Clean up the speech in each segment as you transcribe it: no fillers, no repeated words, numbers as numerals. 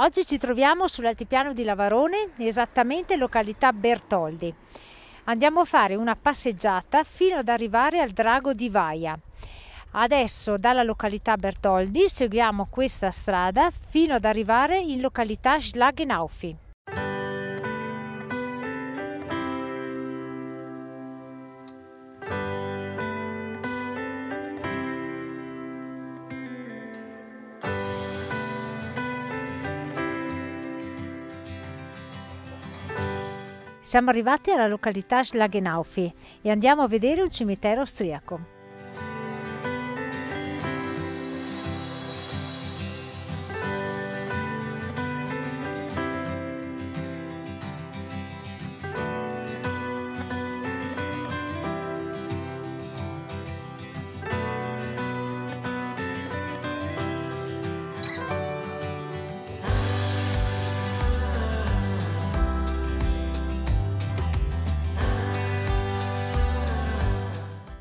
Oggi ci troviamo sull'altipiano di Lavarone, esattamente località Bertoldi. Andiamo a fare una passeggiata fino ad arrivare al drago di Vaia. Adesso dalla località Bertoldi seguiamo questa strada fino ad arrivare in località Slaghenaufi. Siamo arrivati alla località Slaghenaufi e andiamo a vedere un cimitero austriaco.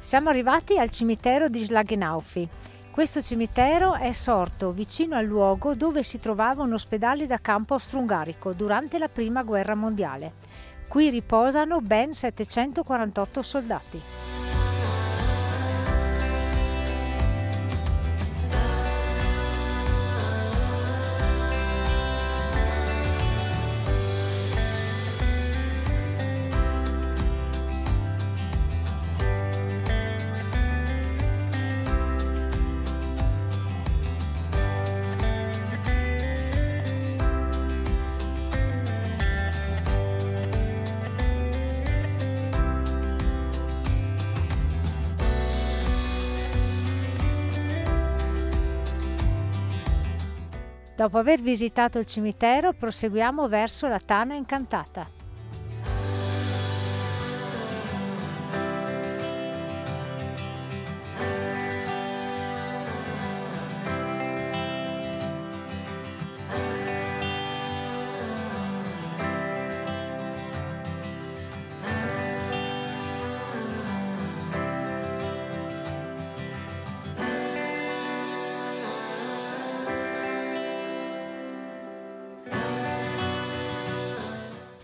Siamo arrivati al cimitero di Slaghenaufi. Questo cimitero è sorto vicino al luogo dove si trovava un ospedale da campo austro-ungarico durante la Prima Guerra Mondiale. Qui riposano ben 748 soldati. Dopo aver visitato il cimitero, proseguiamo verso la Tana Incantata.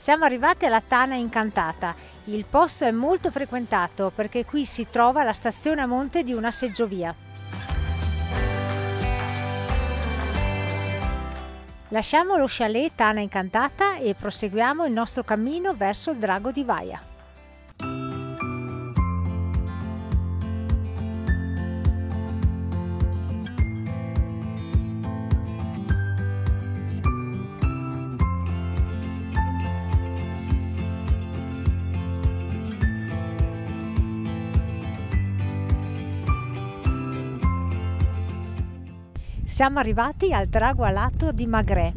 Siamo arrivati alla Tana Incantata. Il posto è molto frequentato perché qui si trova la stazione a monte di una seggiovia. Lasciamo lo chalet Tana Incantata e proseguiamo il nostro cammino verso il drago di Vaia. Siamo arrivati al Drago Alato di Magré,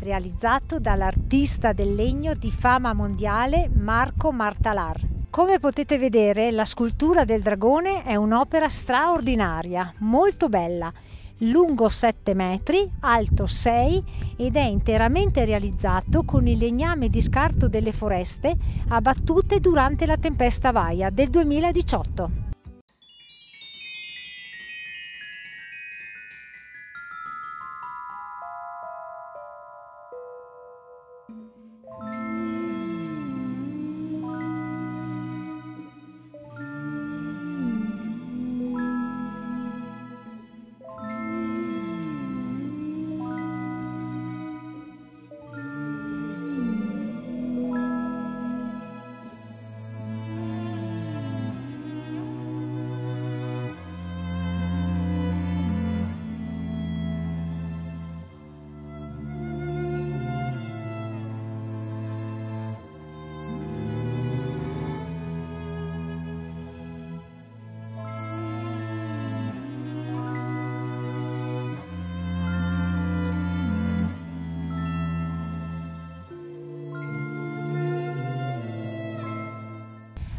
realizzato dall'artista del legno di fama mondiale Marco Martalar. Come potete vedere, la scultura del dragone è un'opera straordinaria, molto bella, lungo 7 metri, alto 6 ed è interamente realizzato con il legname di scarto delle foreste abbattute durante la tempesta Vaia del 2018.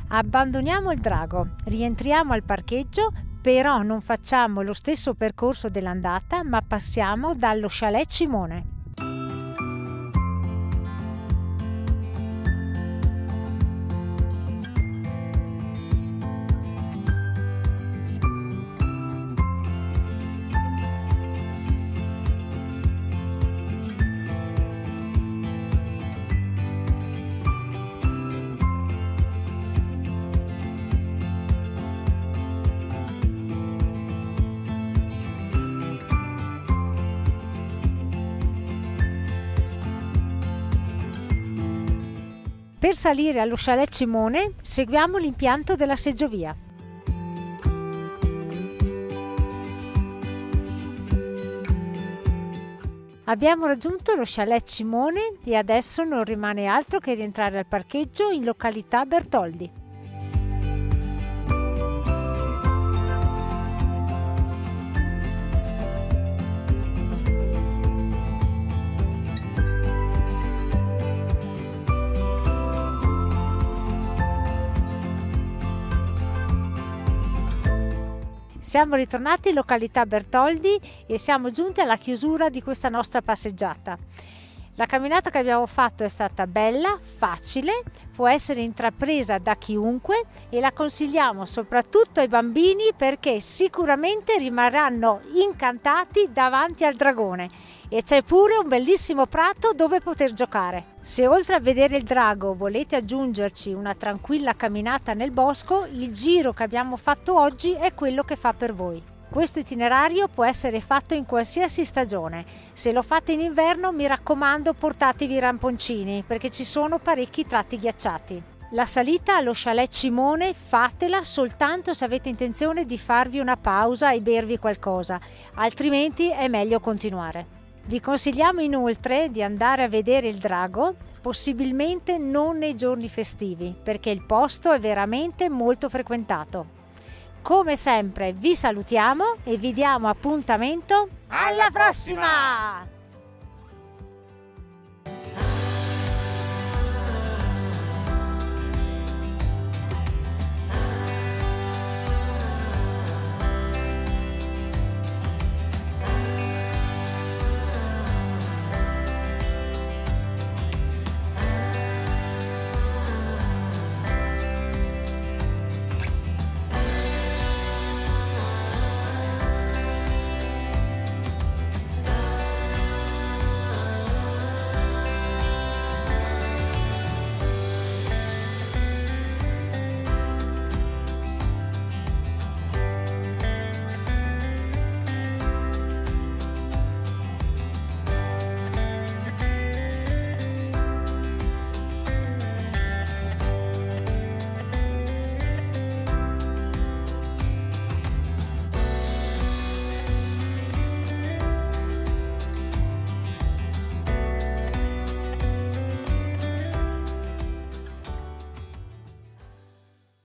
Abbandoniamo il drago, rientriamo al parcheggio, però non facciamo lo stesso percorso dell'andata, ma passiamo dallo Chalet Cimone. Per salire allo Chalet Cimone seguiamo l'impianto della seggiovia. Abbiamo raggiunto lo Chalet Cimone e adesso non rimane altro che rientrare al parcheggio in località Bertoldi. Siamo ritornati in località Bertoldi e siamo giunti alla chiusura di questa nostra passeggiata. La camminata che abbiamo fatto è stata bella, facile, può essere intrapresa da chiunque e la consigliamo soprattutto ai bambini perché sicuramente rimarranno incantati davanti al dragone e c'è pure un bellissimo prato dove poter giocare. Se oltre a vedere il drago volete aggiungerci una tranquilla camminata nel bosco, il giro che abbiamo fatto oggi è quello che fa per voi. Questo itinerario può essere fatto in qualsiasi stagione. Se lo fate in inverno, mi raccomando, portatevi i ramponcini perché ci sono parecchi tratti ghiacciati. La salita allo Chalet Cimone fatela soltanto se avete intenzione di farvi una pausa e bervi qualcosa, altrimenti è meglio continuare. Vi consigliamo inoltre di andare a vedere il drago, possibilmente non nei giorni festivi, perché il posto è veramente molto frequentato. Come sempre vi salutiamo e vi diamo appuntamento alla prossima!